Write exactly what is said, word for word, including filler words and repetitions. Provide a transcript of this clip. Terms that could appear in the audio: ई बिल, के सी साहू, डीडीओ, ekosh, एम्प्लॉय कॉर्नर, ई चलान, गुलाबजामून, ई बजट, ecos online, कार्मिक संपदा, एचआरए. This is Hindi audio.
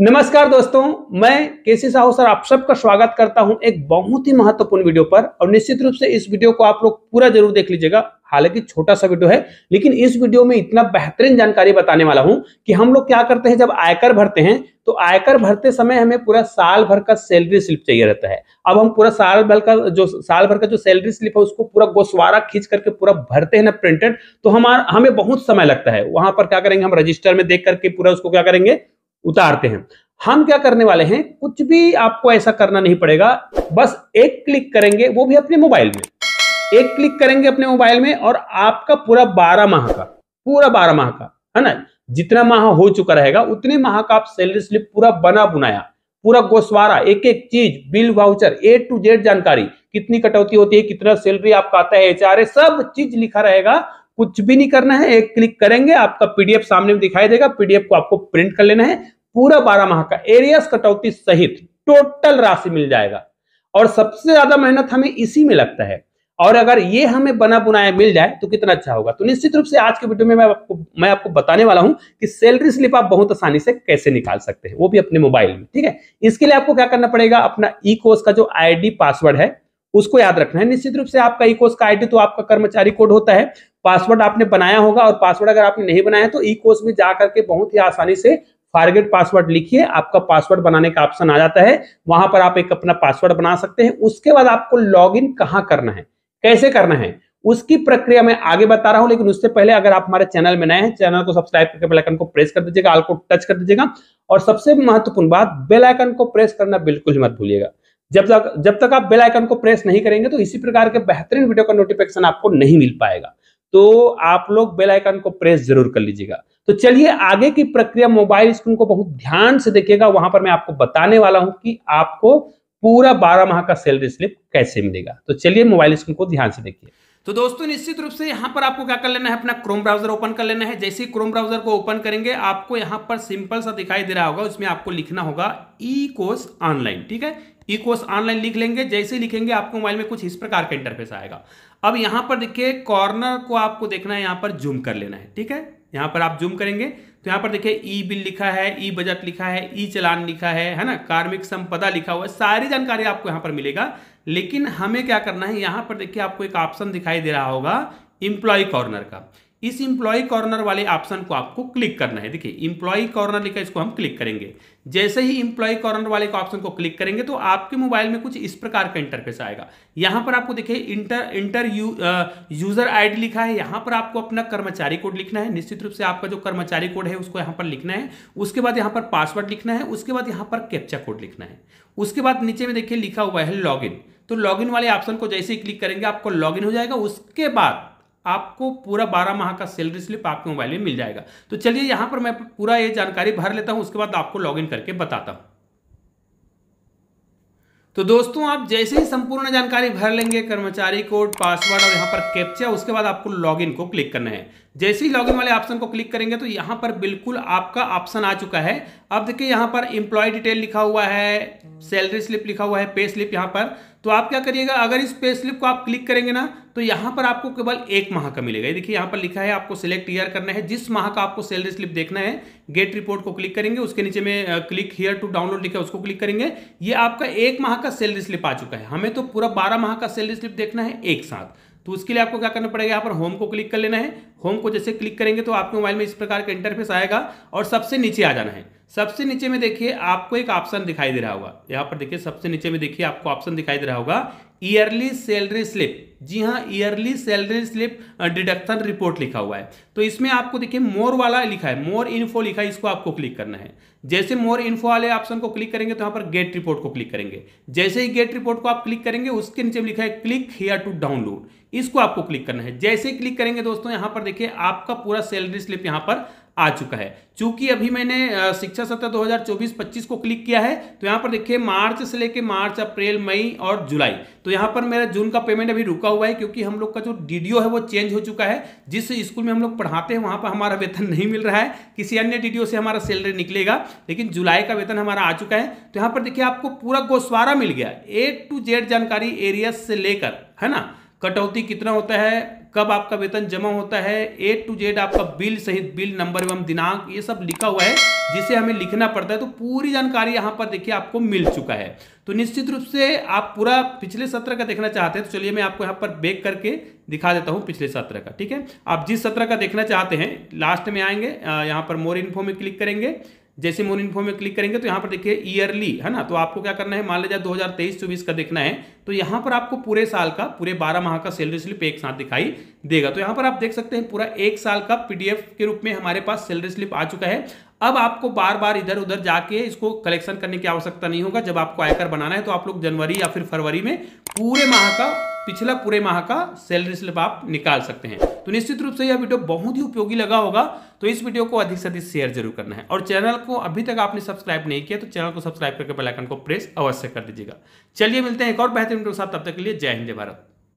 नमस्कार दोस्तों, मैं के सी साहू सर आप सबका स्वागत करता हूं एक बहुत ही महत्वपूर्ण वीडियो पर। और निश्चित रूप से इस वीडियो को आप लोग पूरा जरूर देख लीजिएगा। हालांकि छोटा सा वीडियो है, लेकिन इस वीडियो में इतना बेहतरीन जानकारी बताने वाला हूं कि हम लोग क्या करते हैं जब आयकर भरते हैं, तो आयकर भरते समय हमें पूरा साल भर का सैलरी स्लिप चाहिए रहता है। अब हम पूरा साल भर का जो साल भर का जो सैलरी स्लिप है उसको पूरा गोसवारा खींच करके पूरा भरते हैं ना प्रिंटेड, तो हमारा हमें बहुत समय लगता है। वहां पर क्या करेंगे, हम रजिस्टर में देख करके पूरा उसको क्या करेंगे, उतारते हैं। हम क्या करने वाले हैं, कुछ भी आपको ऐसा करना नहीं पड़ेगा, बस एक क्लिक करेंगे, वो भी अपने मोबाइल में। एक क्लिक करेंगे अपने मोबाइल में और आपका पूरा बारह माह का पूरा बारह माह का है ना, जितना माह हो चुका रहेगा उतने माह का आप सैलरी स्लिप पूरा बना बुनाया, पूरा गोसवारा, एक एक चीज, bill, voucher, A to Z जानकारी, कितनी कटौती होती है, कितना सैलरी आपका आता है, एचआरए, सब चीज लिखा रहेगा। कुछ भी नहीं करना है, एक क्लिक करेंगे, आपका पीडीएफ सामने में दिखाई देगा। पीडीएफ को आपको प्रिंट कर लेना है, पूरा बारह माह का एरियस कटौती सहित टोटल राशि मिल जाएगा। और सबसे ज्यादा मेहनत हमें इसी में लगता है, और अगर ये हमें बना बुनाया मिल जाए तो कितना अच्छा होगा। तो निश्चित रूप से आज के वीडियो में मैं आपको मैं आपको बताने वाला हूं कि सैलरी स्लिप आप बहुत आसानी से कैसे निकाल सकते हैं, वो भी अपने मोबाइल में। ठीक है, इसके लिए आपको क्या करना पड़ेगा, अपना ईकोस का जो आईडी पासवर्ड है उसको याद रखना है। निश्चित रूप से आपका ईकोस का आईडी तो आपका कर्मचारी कोड होता है, पासवर्ड आपने बनाया होगा, और पासवर्ड अगर आपने नहीं बनाया तो ईकोस में जा करके बहुत ही आसानी से फॉरगेट पासवर्ड लिखिए, आपका पासवर्ड बनाने का ऑप्शन आ जाता है। वहां पर आप एक अपना पासवर्ड बना सकते हैं। उसके बाद आपको लॉगिन कहां करना है, कैसे करना है, उसकी प्रक्रिया मैं आगे बता रहा हूं। लेकिन उससे पहले अगर आप हमारे चैनल में नए हैं, चैनल को सब्सक्राइब करके बेल आइकन को प्रेस कर दीजिएगा, ऑल को टच कर दीजिएगा। और सबसे महत्वपूर्ण बात, बेल आइकन को प्रेस करना बिल्कुल मत भूलिएगा। जब तक जब तक आप बेल आइकन को प्रेस नहीं करेंगे तो इसी प्रकार के बेहतरीन वीडियो का नोटिफिकेशन आपको नहीं मिल पाएगा। तो आप लोग बेल आइकन को प्रेस जरूर कर लीजिएगा। तो चलिए आगे की प्रक्रिया मोबाइल स्क्रीन को बहुत ध्यान से देखिएगा। वहां पर मैं आपको बताने वाला हूं कि आपको पूरा बारह माह का सैलरी स्लिप कैसे मिलेगा। तो चलिए मोबाइल स्क्रीन को ध्यान से देखिए। तो दोस्तों निश्चित रूप से यहाँ पर आपको क्या कर लेना है, अपना क्रोम ब्राउजर ओपन कर लेना है। जैसे ही क्रोम ब्राउजर को ओपन करेंगे आपको यहाँ पर सिंपल सा दिखाई दे रहा होगा, उसमें आपको लिखना होगा ecos online। ठीक है, ecos online लिख लेंगे। जैसे ही लिखेंगे आपको मोबाइल में कुछ इस प्रकार का इंटरफेस आएगा। अब यहाँ पर देखिए कॉर्नर को आपको देखना है, यहाँ पर जूम कर लेना है। ठीक है, यहाँ पर आप जूम करेंगे तो यहाँ पर देखिए ई बिल लिखा है, ई बजट लिखा है, ई चलान लिखा है है ना, कार्मिक संपदा लिखा हुआ है, सारी जानकारी आपको यहाँ पर मिलेगा। लेकिन हमें क्या करना है, यहाँ पर देखिए आपको एक ऑप्शन दिखाई दे रहा होगा एम्प्लॉय कॉर्नर का। इस एम्प्लॉय कॉर्नर वाले ऑप्शन को आपको क्लिक करना है। देखिए एम्प्लॉय कॉर्नर लिखा, इसको हम क्लिक करेंगे। जैसे ही एम्प्लॉय कॉर्नर वाले ऑप्शन को क्लिक करेंगे तो आपके मोबाइल में कुछ इस प्रकार का इंटरफेस आएगा। यहां पर आपको देखिए enter enter you, uh, user ID लिखा है। यहां पर आपको अपना कर्मचारी कोड लिखना है। निश्चित रूप से आपका जो कर्मचारी कोड है उसको यहां पर लिखना है। उसके बाद यहां पर पासवर्ड लिखना है। उसके बाद यहां पर कैप्चा कोड लिखना है। उसके बाद नीचे में देखिए लिखा हुआ है लॉगिन। तो लॉगिन वाले ऑप्शन को जैसे ही क्लिक करेंगे आपको लॉगिन हो जाएगा। उसके बाद आपको पूरा बारह माह का सैलरी स्लिप आपके मोबाइल में मिल जाएगा। तो चलिए यहां पर मैं पूरा ये जानकारी भर लेता हूं, उसके बाद आपको लॉगिन करके बताता हूं। तो दोस्तों आप जैसे ही संपूर्ण जानकारी भर लेंगे, कर्मचारी कोड, पासवर्ड और यहां पर कैप्चा, उसके बाद आपको लॉगिन को क्लिक करना है। जैसे ही लॉगिन वाले ऑप्शन को क्लिक करेंगे तो यहां पर बिल्कुल आपका ऑप्शन आ चुका है। अब देखिए यहां पर एम्प्लॉय डिटेल लिखा हुआ है, सैलरी स्लिप लिखा हुआ है, पे स्लिप यहां पर। तो आप क्या करिएगा, अगर इस पे स्लिप को आप क्लिक करेंगे ना तो यहां पर आपको केवल एक माह का मिलेगा। देखिए यहां पर लिखा है, आपको सिलेक्ट ईयर करना है, जिस माह का आपको सैलरी स्लिप देखना है। गेट रिपोर्ट को क्लिक करेंगे, उसके नीचे में क्लिक हियर टू डाउनलोड लिखा है उसको क्लिक करेंगे। ये आपका एक माह का सैलरी स्लिप आ चुका है। हमें तो पूरा बारह माह का सैलरी स्लिप देखना है एक साथ। तो उसके लिए आपको क्या करना पड़ेगा, यहाँ पर होम को क्लिक कर लेना है। होम को जैसे क्लिक करेंगे तो आपके मोबाइल में इस प्रकार का इंटरफेस आएगा और सबसे नीचे आ जाना है। सबसे नीचे में देखिए आपको एक ऑप्शन दिखाई दे रहा होगा। यहाँ पर देखिए सबसे नीचे में देखिए आपको ऑप्शन दिखाई दे रहा होगा ईयरली सैलरी स्लिप। जी हाँ, yearly salary slip deduction report लिखा हुआ है। तो इसमें आपको देखिए मोर वाला लिखा है, मोर इन्फो लिखा है, इसको आपको क्लिक करना है। जैसे मोर इन्फो वाले ऑप्शन को क्लिक करेंगे तो यहाँ पर गेट रिपोर्ट को क्लिक करेंगे। जैसे ही गेट रिपोर्ट को आप क्लिक करेंगे उसके नीचे लिखा है क्लिक हियर टू डाउनलोड, इसको आपको क्लिक करना है। जैसे ही क्लिक करेंगे दोस्तों यहाँ पर देखिए आपका पूरा सैलरी स्लिप यहाँ पर आ चुका है। चूंकि अभी मैंने शिक्षा सत्र दो हज़ार चौबीस पच्चीस को क्लिक किया है तो यहाँ पर देखिए मार्च से लेके मार्च, अप्रैल, मई और जुलाई, तो यहाँ पर मेरा जून का पेमेंट अभी रुका हुआ है क्योंकि हम लोग का जो डीडीओ है वो चेंज हो चुका है। जिस स्कूल में हम लोग पढ़ाते हैं वहाँ पर हमारा वेतन नहीं मिल रहा है, किसी अन्य डीडीओ से हमारा सैलरी निकलेगा, लेकिन जुलाई का वेतन हमारा आ चुका है। तो यहाँ पर देखिए आपको पूरा गोसवारा मिल गया, ए टू जेड जानकारी, एरिया से लेकर है ना, कटौती कितना होता है, कब आपका वेतन जमा होता है, ए टू जेड आपका बिल सहित बिल नंबर एवं दिनांक ये सब लिखा हुआ है जिसे हमें लिखना पड़ता है। तो पूरी जानकारी यहाँ पर देखिए आपको मिल चुका है। तो निश्चित रूप से आप पूरा पिछले सत्र का देखना चाहते हैं तो चलिए मैं आपको यहाँ पर बैक करके दिखा देता हूँ पिछले सत्र का। ठीक है, आप जिस सत्र का देखना चाहते हैं लास्ट में आएंगे, यहाँ पर मोर इन्फो में क्लिक करेंगे। जैसे मोर इन्फो में क्लिक करेंगे तो यहाँ पर देखिए ईयरली है ना, तो आपको क्या करना है, मान लीजिए दो हजार तेईस चौबीस का देखना है तो यहाँ पर आपको पूरे साल का पूरे बारह माह का सैलरी स्लिप एक साथ दिखाई देगा। तो यहाँ पर आप देख सकते हैं पूरा एक साल का पीडीएफ के रूप में हमारे पास सैलरी स्लिप आ चुका है। अब आपको बार बार इधर उधर जाके इसको कलेक्शन करने की आवश्यकता नहीं होगा। जब आपको आयकर बनाना है तो आप लोग जनवरी या फिर फरवरी में पूरे माह का पिछला पूरे माह का सैलरी स्लिप आप निकाल सकते हैं। तो निश्चित रूप से यह वीडियो बहुत ही उपयोगी लगा होगा, तो इस वीडियो को अधिक से अधिक शेयर जरूर करना है और चैनल को अभी तक आपने सब्सक्राइब नहीं किया तो चैनल को सब्सक्राइब करके बेल आइकन को प्रेस अवश्य कर दीजिएगा। चलिए मिलते हैं एक और बेहतरीन वीडियो के साथ, तब तक के लिए जय हिंद, जय भारत।